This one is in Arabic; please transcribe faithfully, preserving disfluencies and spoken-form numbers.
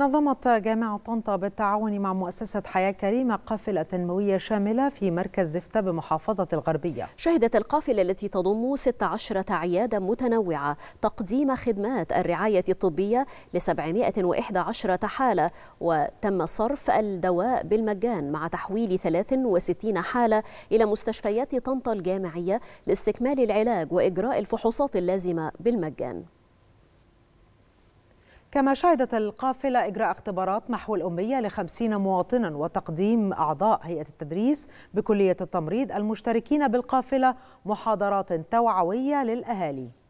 نظمت جامعة طنطا بالتعاون مع مؤسسة حياة كريمة قافلة تنموية شاملة في مركز زفتى بمحافظة الغربية. شهدت القافلة التي تضم ست عشرة عيادة متنوعة تقديم خدمات الرعاية الطبية ل سبعمائة وإحدى عشرة حالة، وتم صرف الدواء بالمجان مع تحويل ثلاث وستين حالة إلى مستشفيات طنطا الجامعية لاستكمال العلاج وإجراء الفحوصات اللازمة بالمجان. كما شهدت القافلة إجراء اختبارات محو الأمية لخمسين مواطنا وتقديم أعضاء هيئة التدريس بكلية التمريض المشتركين بالقافلة محاضرات توعوية للأهالي.